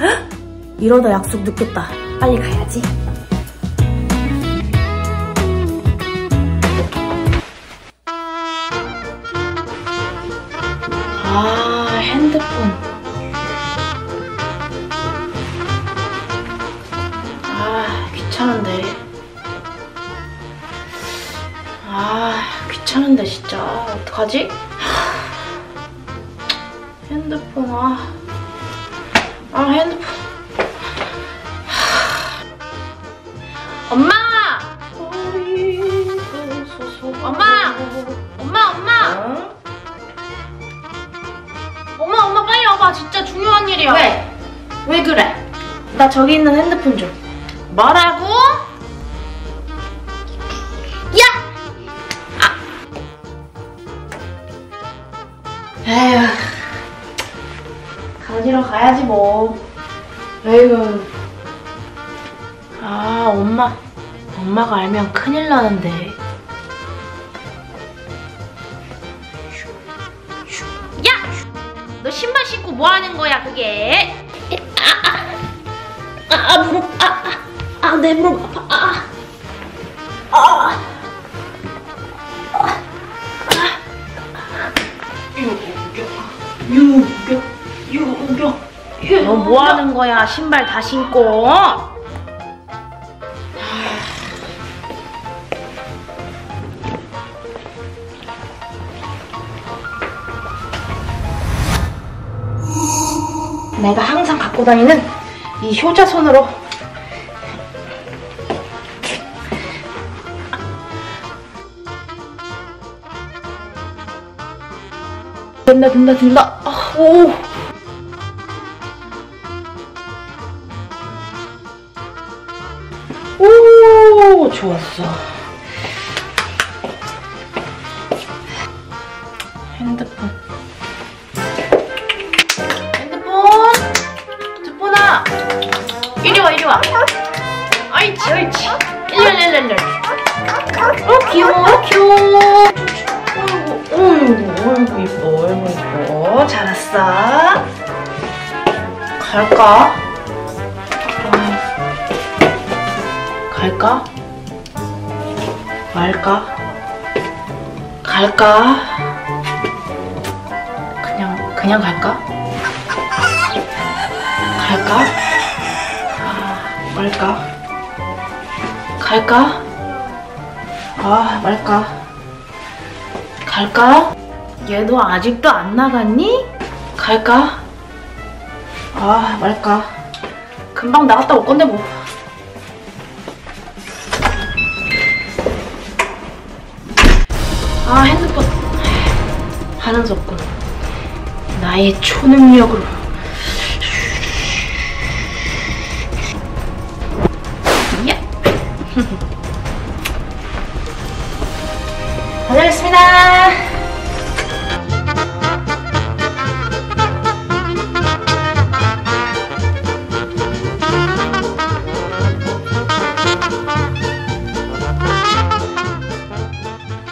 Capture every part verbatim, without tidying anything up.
헉! 이러다 약속 늦겠다. 빨리 가야지. 아, 핸드폰. 아, 귀찮은데. 아, 귀찮은데 진짜. 어떡하지? 핸드폰, 아. 아, 핸드폰. 엄마! 엄마! 엄마, 엄마! 어? 엄마, 엄마 빨리 와봐. 진짜 중요한 일이야. 왜? 왜 그래? 나 저기 있는 핸드폰 좀. 뭐라고? 야! 아. 에휴. 가지러 가야지 뭐. 에휴. 아, 엄마. 엄마가 알면 큰일 나는데. 너 신발 신고 뭐 하는 거야, 그게? 아, 아, 아, 무릎, 아, 아, 아, 내 무릎 아파, 아, 아, 아, 유교, 유교, 유교, 유교. 너 뭐 하는 거야, 신발 다 신고? 내가 항상 갖고 다니는 이 효자손으로 된다 된다 된다. 아, 오. 오, 좋았어. 핸드폰. 아이치, 아이치. 일랄랄랄랄. 어, 귀여워, 귀여워. 어이구, 어이구, 어이구, 이뻐, 어이구, 이뻐. 잘 왔어. 갈까? 어. 갈까? 말까? 갈까? 그냥, 그냥 갈까? 갈까? 아, 말까? 갈까? 아, 말까? 갈까? 얘 너 아직도 안 나갔니? 갈까? 아, 말까? 금방 나갔다 올 건데 뭐. 아, 핸드폰. 하는 수 없군. 나의 초능력으로. 다녀오겠습니다.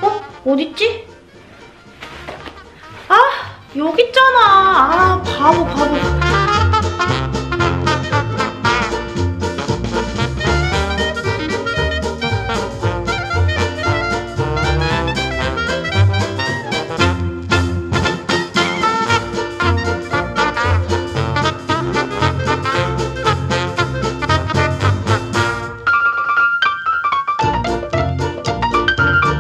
어? 어딨지? 아! 여기 있잖아! 아, 바보 바보.